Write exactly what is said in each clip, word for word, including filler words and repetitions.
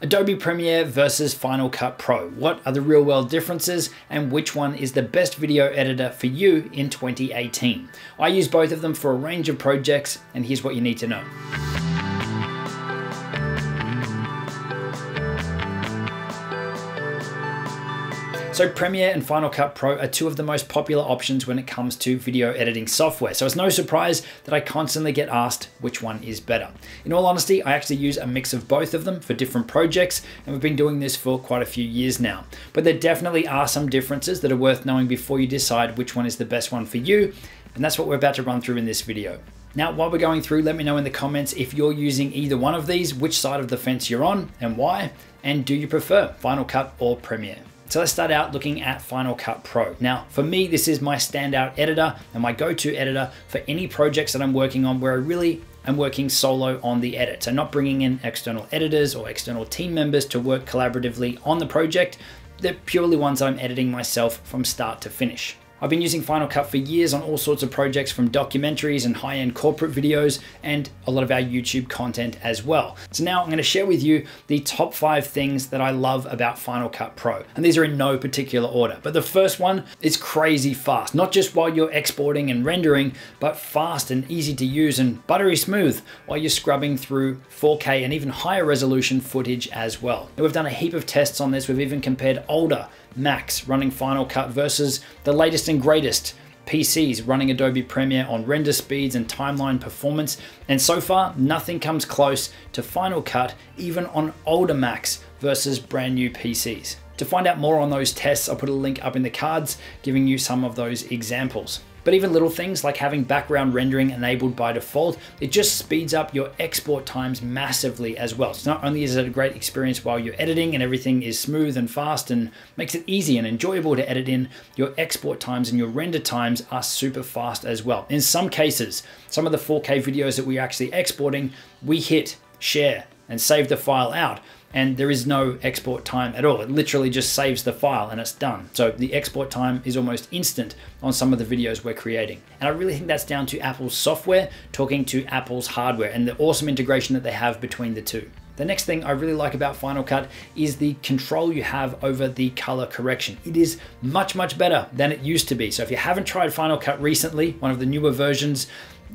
Adobe Premiere versus Final Cut Pro. What are the real world differences and which one is the best video editor for you in twenty eighteen? I use both of them for a range of projects, and here's what you need to know. So Premiere and Final Cut Pro are two of the most popular options when it comes to video editing software. So it's no surprise that I constantly get asked which one is better. In all honesty, I actually use a mix of both of them for different projects, and we've been doing this for quite a few years now. But there definitely are some differences that are worth knowing before you decide which one is the best one for you, and that's what we're about to run through in this video. Now, while we're going through, let me know in the comments if you're using either one of these, which side of the fence you're on and why, and do you prefer Final Cut or Premiere? So let's start out looking at Final Cut Pro. Now, for me, this is my standout editor and my go-to editor for any projects that I'm working on where I really am working solo on the edit. So not bringing in external editors or external team members to work collaboratively on the project. They're purely ones I'm editing myself from start to finish. I've been using Final Cut for years on all sorts of projects, from documentaries and high-end corporate videos and a lot of our YouTube content as well. So now I'm going to share with you the top five things that I love about Final Cut Pro. And these are in no particular order. But the first one is crazy fast, not just while you're exporting and rendering, but fast and easy to use and buttery smooth while you're scrubbing through four K and even higher resolution footage as well. Now, we've done a heap of tests on this. We've even compared older Macs running Final Cut versus the latest and greatest P Cs running Adobe Premiere on render speeds and timeline performance. And so far, nothing comes close to Final Cut, even on older Macs versus brand new P Cs. To find out more on those tests, I'll put a link up in the cards giving you some of those examples. But even little things like having background rendering enabled by default, it just speeds up your export times massively as well. So not only is it a great experience while you're editing and everything is smooth and fast and makes it easy and enjoyable to edit in, your export times and your render times are super fast as well. In some cases, some of the four K videos that we're actually exporting, we hit share and save the file out, and there is no export time at all. It literally just saves the file and it's done. So the export time is almost instant on some of the videos we're creating. And I really think that's down to Apple's software talking to Apple's hardware and the awesome integration that they have between the two. The next thing I really like about Final Cut is the control you have over the color correction. It is much, much better than it used to be. So if you haven't tried Final Cut recently, one of the newer versions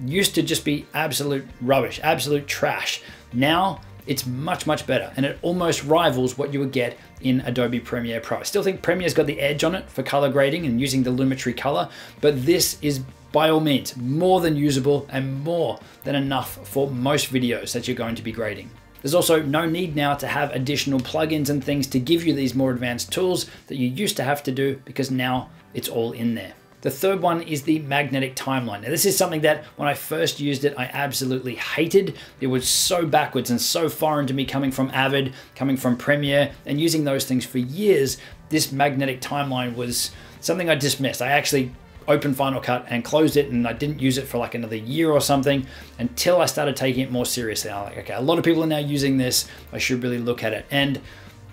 used to just be absolute rubbish, absolute trash. Now, it's much, much better, and it almost rivals what you would get in Adobe Premiere Pro. I still think Premiere's got the edge on it for color grading and using the Lumetri color, but this is by all means more than usable and more than enough for most videos that you're going to be grading. There's also no need now to have additional plugins and things to give you these more advanced tools that you used to have to do, because now it's all in there. The third one is the magnetic timeline. Now, this is something that when I first used it, I absolutely hated. It was so backwards and so foreign to me, coming from Avid, coming from Premiere, and using those things for years. This magnetic timeline was something I dismissed. I actually opened Final Cut and closed it, and I didn't use it for like another year or something until I started taking it more seriously. I'm like, okay, a lot of people are now using this. I should really look at it. And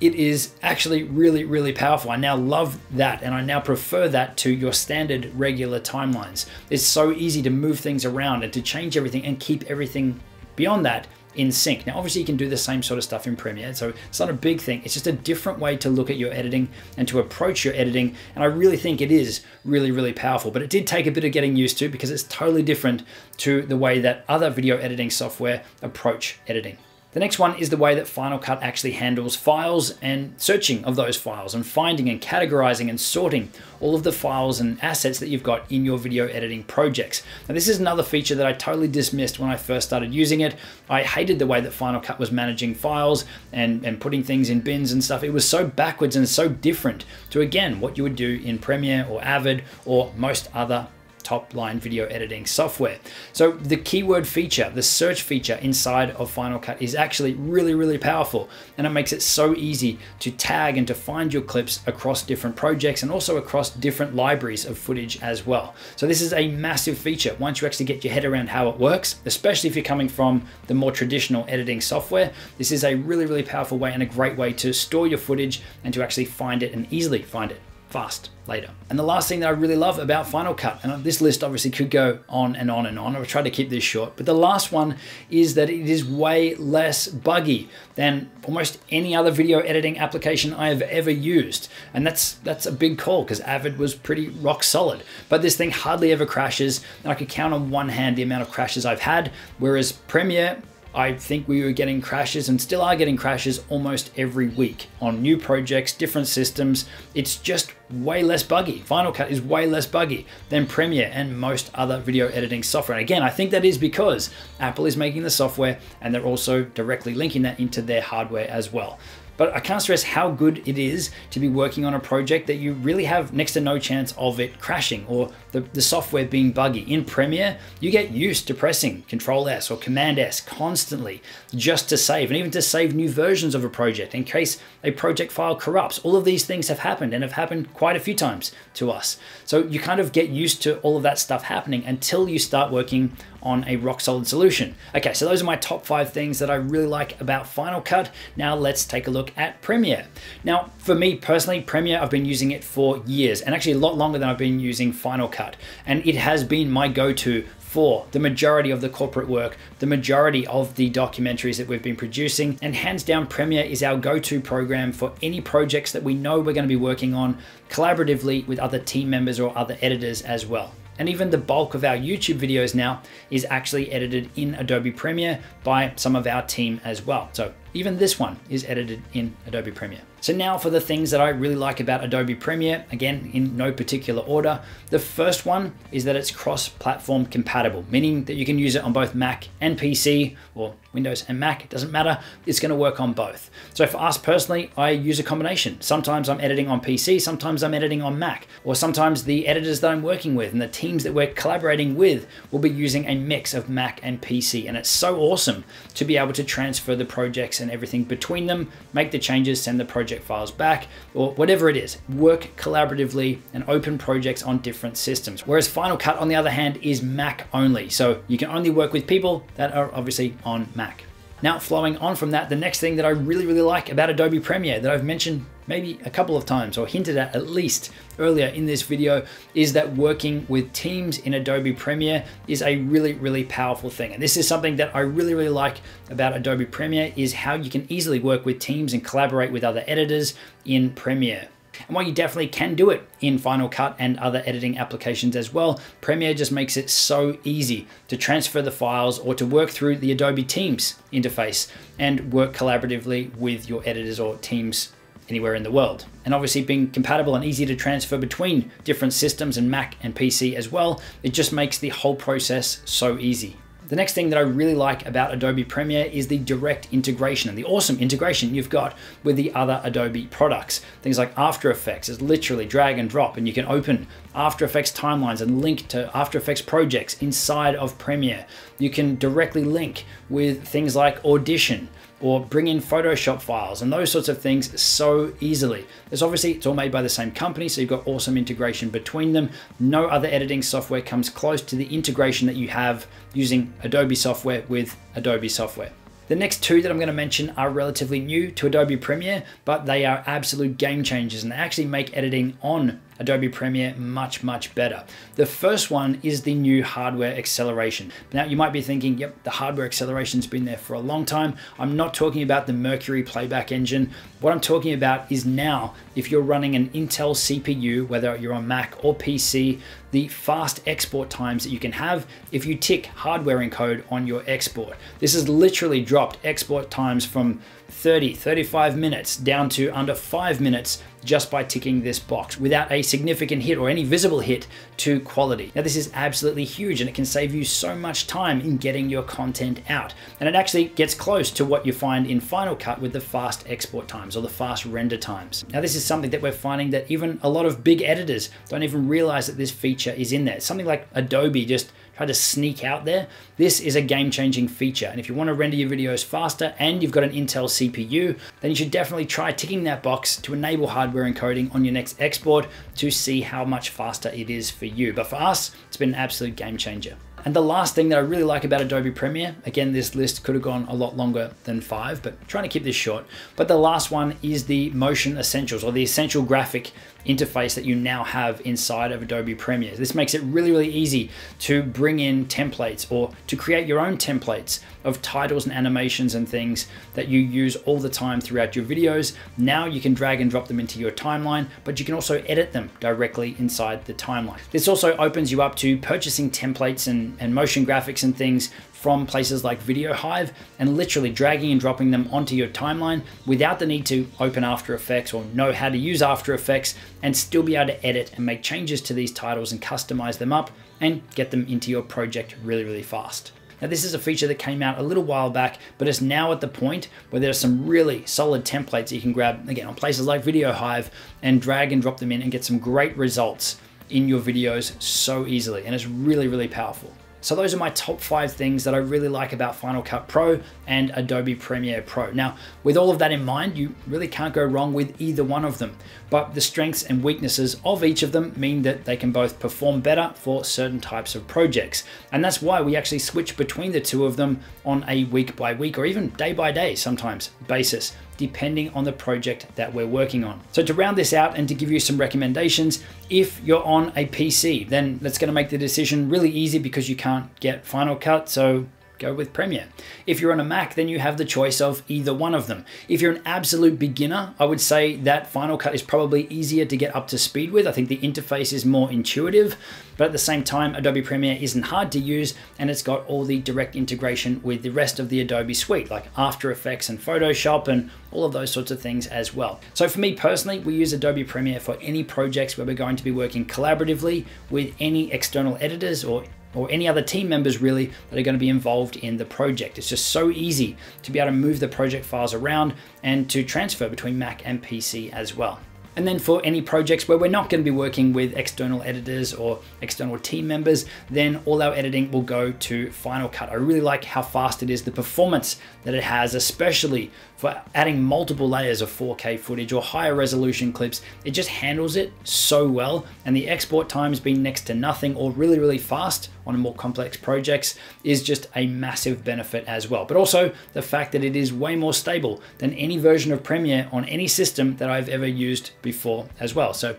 it is actually really, really powerful. I now love that, and I now prefer that to your standard regular timelines. It's so easy to move things around and to change everything and keep everything beyond that in sync. Now, obviously you can do the same sort of stuff in Premiere, so it's not a big thing. It's just a different way to look at your editing and to approach your editing. And I really think it is really, really powerful, but it did take a bit of getting used to, because it's totally different to the way that other video editing software approach editing. The next one is the way that Final Cut actually handles files and searching of those files and finding and categorizing and sorting all of the files and assets that you've got in your video editing projects. Now, this is another feature that I totally dismissed when I first started using it. I hated the way that Final Cut was managing files and, and putting things in bins and stuff. It was so backwards and so different to, again, what you would do in Premiere or Avid or most other top line video editing software. So the keyword feature, the search feature inside of Final Cut is actually really, really powerful, and it makes it so easy to tag and to find your clips across different projects and also across different libraries of footage as well. So this is a massive feature once you actually get your head around how it works, especially if you're coming from the more traditional editing software. This is a really, really powerful way and a great way to store your footage and to actually find it and easily find it. fast later. And the last thing that I really love about Final Cut, and this list obviously could go on and on and on, I've tried to keep this short, but the last one is that it is way less buggy than almost any other video editing application I have ever used. And that's that's a big call, because Avid was pretty rock solid. But this thing hardly ever crashes, and I could count on one hand the amount of crashes I've had, whereas Premiere, I think we were getting crashes and still are getting crashes almost every week on new projects, different systems. It's just way less buggy. Final Cut is way less buggy than Premiere and most other video editing software. And again, I think that is because Apple is making the software and they're also directly linking that into their hardware as well. But I can't stress how good it is to be working on a project that you really have next to no chance of it crashing or the, the software being buggy. In Premiere, you get used to pressing Control S or Command S constantly just to save, and even to save new versions of a project in case a project file corrupts. All of these things have happened and have happened quite a few times to us. So you kind of get used to all of that stuff happening until you start working on a rock solid solution. Okay, so those are my top five things that I really like about Final Cut. Now let's take a look at Premiere. Now, for me personally, Premiere, I've been using it for years, and actually a lot longer than I've been using Final Cut. And it has been my go-to for the majority of the corporate work, the majority of the documentaries that we've been producing. And hands down, Premiere is our go-to program for any projects that we know we're going to be working on collaboratively with other team members or other editors as well. And even the bulk of our YouTube videos now is actually edited in Adobe Premiere by some of our team as well. So even this one is edited in Adobe Premiere. So now for the things that I really like about Adobe Premiere, again, in no particular order. The first one is that it's cross-platform compatible, meaning that you can use it on both Mac and P C, or Windows and Mac, it doesn't matter. It's gonna work on both. So for us personally, I use a combination. Sometimes I'm editing on P C, sometimes I'm editing on Mac, or sometimes the editors that I'm working with and the teams that we're collaborating with will be using a mix of Mac and P C. And it's so awesome to be able to transfer the projects and everything between them, make the changes, send the project files back, or whatever it is. Work collaboratively and open projects on different systems. Whereas Final Cut, on the other hand, is Mac only. So you can only work with people that are obviously on Mac. Now, flowing on from that, the next thing that I really, really like about Adobe Premiere that I've mentioned maybe a couple of times or hinted at at least earlier in this video is that working with teams in Adobe Premiere is a really, really powerful thing. And this is something that I really, really like about Adobe Premiere is how you can easily work with teams and collaborate with other editors in Premiere. And while you definitely can do it in Final Cut and other editing applications as well, Premiere just makes it so easy to transfer the files or to work through the Adobe Teams interface and work collaboratively with your editors or teams anywhere in the world. And obviously being compatible and easy to transfer between different systems and Mac and P C as well, it just makes the whole process so easy. The next thing that I really like about Adobe Premiere is the direct integration and the awesome integration you've got with the other Adobe products. Things like After Effects is literally drag and drop, and you can open After Effects timelines and link to After Effects projects inside of Premiere. You can directly link with things like Audition, or bring in Photoshop files and those sorts of things so easily. There's obviously, it's all made by the same company, so you've got awesome integration between them. No other editing software comes close to the integration that you have using Adobe software with Adobe software. The next two that I'm going to mention are relatively new to Adobe Premiere, but they are absolute game changers and they actually make editing on Adobe Premiere much, much better. The first one is the new hardware acceleration. Now you might be thinking, yep, the hardware acceleration's been there for a long time. I'm not talking about the Mercury playback engine. What I'm talking about is now, if you're running an Intel C P U, whether you're on Mac or P C, the fast export times that you can have if you tick hardware encode on your export. This has literally dropped export times from thirty, thirty-five minutes down to under five minutes just by ticking this box without a significant hit or any visible hit to quality. Now this is absolutely huge and it can save you so much time in getting your content out. And it actually gets close to what you find in Final Cut with the fast export times or the fast render times. Now this is something that we're finding that even a lot of big editors don't even realize that this feature is in there. It's something like Adobe just tried to sneak out there. This is a game-changing feature. And if you want to render your videos faster and you've got an Intel C P U, then you should definitely try ticking that box to enable hardware encoding on your next export to see how much faster it is for you. But for us, it's been an absolute game changer. And the last thing that I really like about Adobe Premiere, again, this list could have gone a lot longer than five, but I'm trying to keep this short. But the last one is the Motion Essentials or the Essential Graphic interface that you now have inside of Adobe Premiere. This makes it really, really easy to bring in templates or to create your own templates of titles and animations and things that you use all the time throughout your videos. Now you can drag and drop them into your timeline, but you can also edit them directly inside the timeline. This also opens you up to purchasing templates and, and motion graphics and things from places like VideoHive and literally dragging and dropping them onto your timeline without the need to open After Effects or know how to use After Effects, and still be able to edit and make changes to these titles and customize them up and get them into your project really, really fast. Now, this is a feature that came out a little while back, but it's now at the point where there are some really solid templates you can grab, again, on places like VideoHive, and drag and drop them in and get some great results in your videos so easily. And it's really, really powerful. So those are my top five things that I really like about Final Cut Pro and Adobe Premiere Pro. Now, with all of that in mind, you really can't go wrong with either one of them, but the strengths and weaknesses of each of them mean that they can both perform better for certain types of projects. And that's why we actually switch between the two of them on a week by week or even day by day sometimes basis, depending on the project that we're working on. So to round this out and to give you some recommendations, if you're on a P C, then that's going to make the decision really easy because you can't get Final Cut, so go with Premiere. If you're on a Mac, then you have the choice of either one of them. If you're an absolute beginner, I would say that Final Cut is probably easier to get up to speed with. I think the interface is more intuitive, but at the same time, Adobe Premiere isn't hard to use, and it's got all the direct integration with the rest of the Adobe suite, like After Effects and Photoshop and all of those sorts of things as well. So for me personally, we use Adobe Premiere for any projects where we're going to be working collaboratively with any external editors or or any other team members really that are going to be involved in the project. It's just so easy to be able to move the project files around and to transfer between Mac and P C as well. And then for any projects where we're not going to be working with external editors or external team members, then all our editing will go to Final Cut. I really like how fast it is, the performance that it has, especially for adding multiple layers of four K footage or higher resolution clips. It just handles it so well. And the export times being next to nothing or really, really fast on more complex projects is just a massive benefit as well. But also the fact that it is way more stable than any version of Premiere on any system that I've ever used before. before as well. So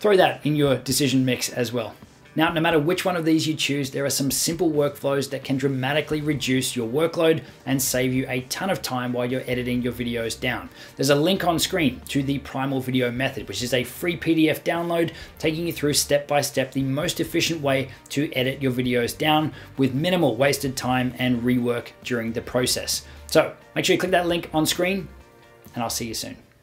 throw that in your decision mix as well. Now, no matter which one of these you choose, there are some simple workflows that can dramatically reduce your workload and save you a ton of time while you're editing your videos down. There's a link on screen to the Primal Video Method, which is a free P D F download taking you through step by step the most efficient way to edit your videos down with minimal wasted time and rework during the process. So make sure you click that link on screen, and I'll see you soon.